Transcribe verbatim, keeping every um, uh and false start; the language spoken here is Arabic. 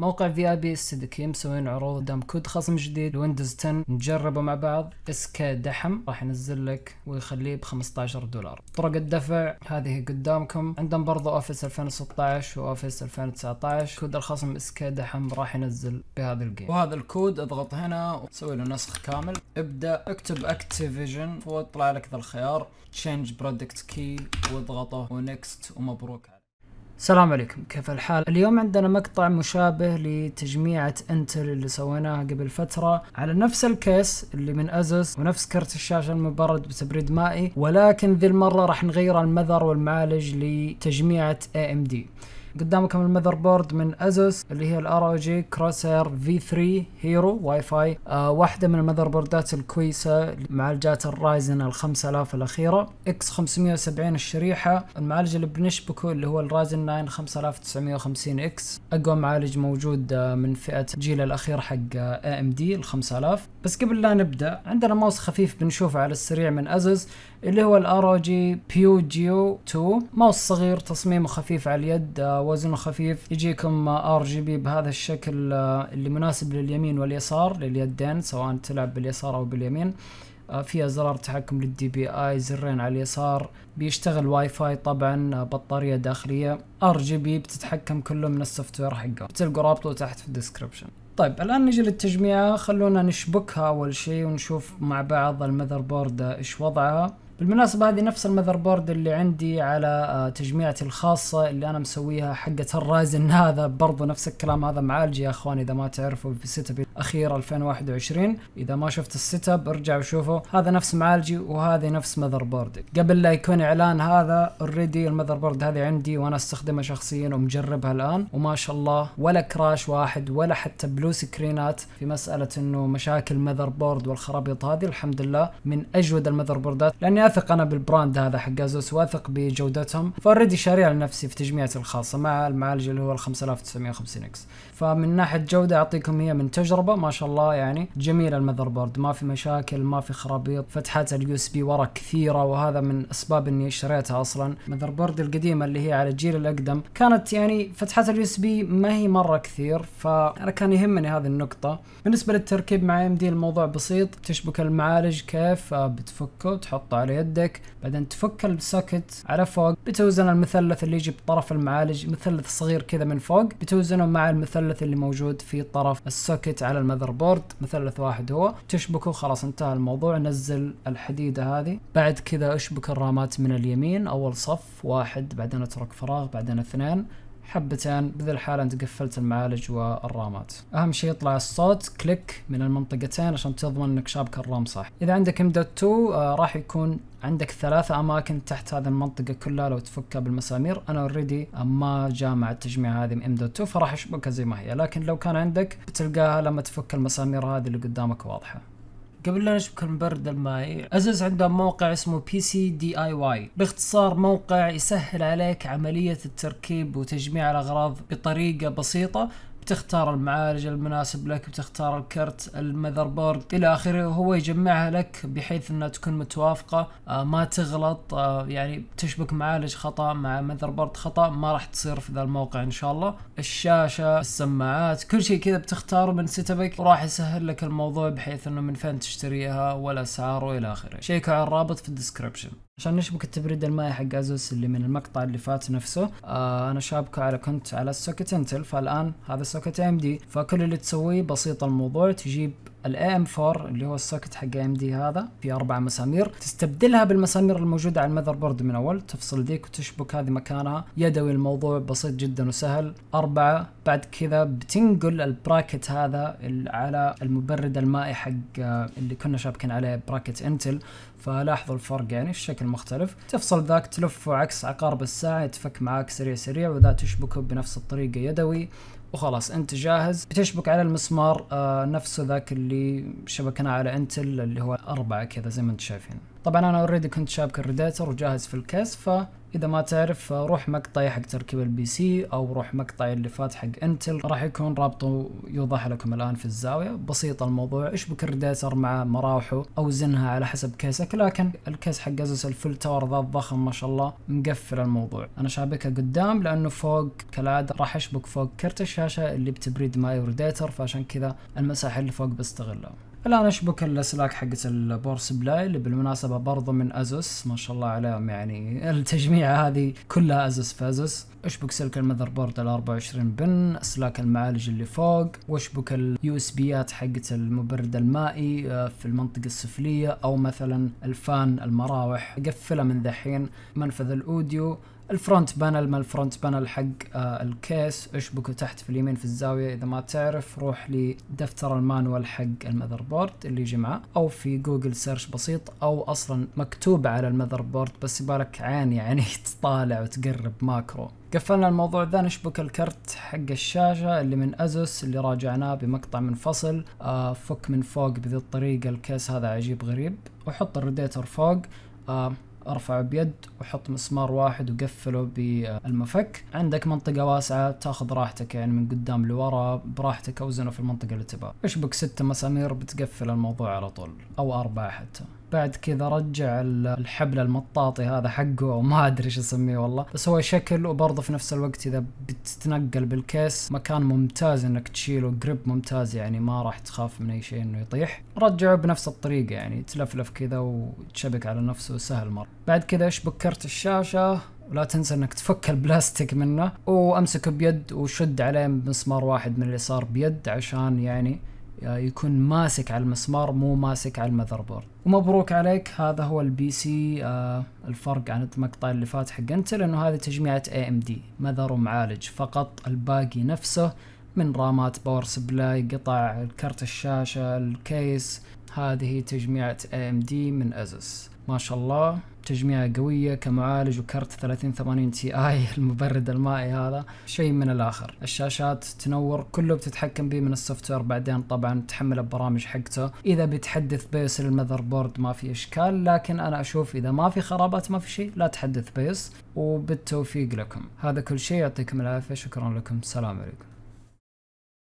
موقع في اي بي السدكي مسوين عروض قدام كود خصم جديد لويندوز عشرة نجربه مع بعض. اس كي دحم راح ينزل لك ويخليه ب خمسة عشر دولار. طرق الدفع هذه قدامكم. عندهم برضه اوفيس ألفين وستة عشر واوفيس ألفين وتسعة عشر. كود الخصم اس كي دحم راح ينزل بهذا الجيم. وهذا الكود اضغط هنا وسوي له نسخ كامل. ابدا اكتب اكتيفيجن وطلع لك ذا الخيار تشينج برودكت كي واضغطه ونكست ومبروك. السلام عليكم، كيف الحال؟ اليوم عندنا مقطع مشابه لتجميعة انتل اللي سويناها قبل فترة على نفس الكيس اللي من أسوس ونفس كرت الشاشة المبرد بتبريد مائي، ولكن ذي المرة راح نغير المذر والمعالج لتجميعة إيه إم دي. قدامكم المذر بورد من أسوس اللي هي الروج كروساير في ثري هيرو واي فاي، آه واحدة من المذر بوردات الكويسة معالجات الرايزن الخمسة آلاف الأخيرة. إكس خمسمية وسبعين الشريحة. المعالج اللي بنشبكه اللي هو الرايزن ناين خمسة آلاف وتسعمية وخمسين إكس، أقوى معالج موجود من فئة الجيل الأخير حق إيه إم دي ال خمسة آلاف. بس قبل لا نبدأ عندنا موس خفيف بنشوفه على السريع من أسوس اللي هو الروج بيوجيو تو، موس صغير تصميمه خفيف على اليد، وزنه خفيف، يجيكم آر جي بي بهذا الشكل اللي مناسب لليمين واليسار لليدين سواء تلعب باليسار او باليمين. في زرار تحكم للدي بي اي، زرين على اليسار، بيشتغل واي فاي طبعا، بطاريه داخليه، آر جي بي بتتحكم كله من السوفت وير حقه، بتلقوا رابطه تحت في الديسكربشن. طيب الان نجي للتجميعه، خلونا نشبكها اول شيء ونشوف مع بعض المذر بورد ايش وضعها. بالمناسبة هذه نفس المذر بورد اللي عندي على تجميعتي الخاصة اللي أنا مسويها حقة الرايزن، هذا برضو نفس الكلام، هذا معالجي يا إخوان إذا ما تعرفوا في السيت اب الأخير ألفين وواحد وعشرين، إذا ما شفت السيت اب ارجع وشوفه، هذا نفس معالجي وهذه نفس مذر بوردي. قبل لا يكون إعلان هذا اوريدي المذر بورد هذه عندي وأنا أستخدمها شخصيا ومجربها الآن، وما شاء الله ولا كراش واحد ولا حتى بلو سكرينات في مسألة إنه مشاكل مذر بورد والخرابيط هذه، الحمد لله من أجود المذر بوردات، لأني واثق انا بالبراند هذا حق أسوس، واثق بجودتهم، فاوريدي شاريها لنفسي في تجميعتي الخاصه مع المعالج اللي هو ال خمسة آلاف وتسعمية وخمسين إكس، فمن ناحيه جوده اعطيكم هي من تجربه ما شاء الله، يعني جميل المذر بورد، ما في مشاكل، ما في خرابيط، فتحات اليو اس بي ورا كثيره، وهذا من اسباب اني شريتها اصلا. المذر بورد القديمه اللي هي على الجيل الاقدم كانت يعني فتحات اليو اس بي ما هي مره كثير، فانا كان يهمني هذه النقطه. بالنسبه للتركيب مع إيه إم دي الموضوع بسيط، تشبك المعالج كيف بتفكه وتحطه على يدك، بعدين تفك السوكت على فوق، بتوزن المثلث اللي يجي بطرف المعالج، مثلث صغير كذا من فوق بتوزنه مع المثلث اللي موجود في طرف السوكت على المذر بورد، مثلث واحد هو، تشبكه خلاص انتهى الموضوع. نزل الحديده هذه، بعد كذا اشبك الرامات من اليمين، اول صف واحد، بعدين اترك فراغ، بعدين اثنين، حبتين، بذي الحالة انت قفلت المعالج والرامات. اهم شيء يطلع الصوت كليك من المنطقتين عشان تضمن انك شابك الرام صح. اذا عندك ام دوت تو آه راح يكون عندك ثلاثة اماكن تحت هذه المنطقة كلها لو تفكها بالمسامير، انا اوريدي ما جاء مع التجميع هذه ام دوت تو فراح اشبكها زي ما هي، لكن لو كان عندك بتلقاها لما تفك المسامير هذه اللي قدامك واضحة. قبل لا نشبك المبرد المائي، أسوس عندهم موقع اسمه بي سي دي آي واي، باختصار موقع يسهل عليك عملية التركيب وتجميع الأغراض بطريقة بسيطة، بتختار المعالج المناسب لك، بتختار الكرت، المذر بورد الى اخره، وهو يجمعها لك بحيث انها تكون متوافقه، آه ما تغلط، آه يعني تشبك معالج خطا مع مذر بورد خطا ما راح تصير في ذا الموقع ان شاء الله. الشاشه، السماعات، كل شيء كذا بتختاره من سيت ابك وراح يسهل لك الموضوع بحيث انه من فين تشتريها والاسعار والى اخره. شيكوا على الرابط في الديسكربشن. عشان نشبك التبريد المائي حق أسوس اللي من المقطع اللي فات نفسه، آه انا شابكه على كنت على السوكت انتل، فالان هذا سوكت ام دي، فكل اللي تسويه بسيط الموضوع، تجيب ال إيه إم فور اللي هو السوكت حق إيه إم دي هذا في أربع مسامير، تستبدلها بالمسامير الموجودة على المذر بورد من أول، تفصل ذيك وتشبك هذه مكانها، يدوي الموضوع بسيط جدا وسهل. أربعة، بعد كذا بتنقل البراكت هذا على المبرد المائي حق اللي كنا شابكين عليه براكت انتل، فلاحظوا الفرق يعني الشكل مختلف، تفصل ذاك تلفه عكس عقارب الساعة يتفك معاك سريع سريع، وذا تشبكه بنفس الطريقة يدوي وخلاص انت جاهز. بتشبك على المسمار آه نفسه ذاك اللي شبكناه على انتل اللي هو أربعة كذا زي ما انتم شايفين. طبعا انا اوريدي كنت شابك الراديتر وجاهز في الكيس، ف اذا ما تعرف روح مقطعي حق تركيب البي سي او روح مقطعي اللي فات حق انتل، راح يكون رابطه يوضح لكم الان في الزاويه. بسيط الموضوع، اشبك الرادياتر مع مراوحه او زنها على حسب كيسك، لكن الكيس حق اسوس الفل تاور ذا الضخم ما شاء الله مقفل الموضوع. انا شابكه قدام لانه فوق كالعاده راح اشبك فوق كرت الشاشه اللي بتبريد معي رادياتر، فعشان كذا المساحه اللي فوق بستغلها. الان اشبك الاسلاك حقت البور سبلاي اللي بالمناسبه برضه من اسوس، ما شاء الله عليهم، يعني التجميعه هذه كلها اسوس في اسوس. اشبك سلك المذر بورد ال أربعة وعشرين بن، اسلاك المعالج اللي فوق، واشبك اليو اس بيات حقت المبرد المائي في المنطقه السفليه، او مثلا الفان المراوح اقفلها من ذحين. منفذ الاوديو، الفرونت بانل، ما الفرونت بانل حق آه الكيس اشبكه تحت في اليمين في الزاويه. اذا ما تعرف روح لدفتر المانوال حق المذر بورد اللي يجي معه، او في جوجل سيرش بسيط، او اصلا مكتوب على المذر بورد بس يبالك عين يعني تطالع وتقرب ماكرو. قفلنا الموضوع ذا، نشبك الكرت حق الشاشه اللي من اسوس اللي راجعناه بمقطع منفصل. آه فك من فوق بذي الطريقه الكيس، هذا عجيب غريب، وحط الرادياتر فوق. آه ارفعه بيد وحط مسمار واحد وقفله بالمفك. عندك منطقة واسعة تاخذ راحتك، يعني من قدام لورا براحتك، اوزنه في المنطقة اللي تبغاها. اشبك ست مسامير بتقفل الموضوع على طول، او اربعة حتى. بعد كذا رجع الحبل المطاطي هذا حقه، وما ادري ايش اسميه والله، بس هو شكل وبرضه في نفس الوقت اذا بتتنقل بالكيس مكان ممتاز انك تشيله، جريب ممتاز، يعني ما راح تخاف من اي شيء انه يطيح. رجعه بنفس الطريقه، يعني تلفلف كذا وتشبك على نفسه سهل مره. بعد كذا اشبك كرت الشاشه، ولا تنسى انك تفك البلاستيك منه، وامسكه بيد وشد عليه مسمار واحد من اليسار بيد، عشان يعني يكون ماسك على المسمار مو ماسك على المذر بورد. ومبروك عليك، هذا هو البي سي. آه الفرق عن المقطع اللي فات حق انتل انه هذه تجميعة إيه إم دي، مذر ومعالج فقط، الباقي نفسه من رامات، باور سبلاي، قطع كرت الشاشة، الكيس، هذه تجميعة إيه إم دي من اسوس. ما شاء الله تجميعة قوية كمعالج وكرت ثلاثين ثمانين تي آي، المبرد المائي هذا شيء من الآخر. الشاشات تنور، كله بتتحكم به من السوفت وير، بعدين طبعا تحمل البرامج حقته. إذا بتحدث بيوس للمذر بورد ما في إشكال، لكن أنا أشوف إذا ما في خرابات ما في شيء لا تحدث بيوس. وبالتوفيق لكم. هذا كل شيء، يعطيكم العافية، شكرا لكم، السلام عليكم.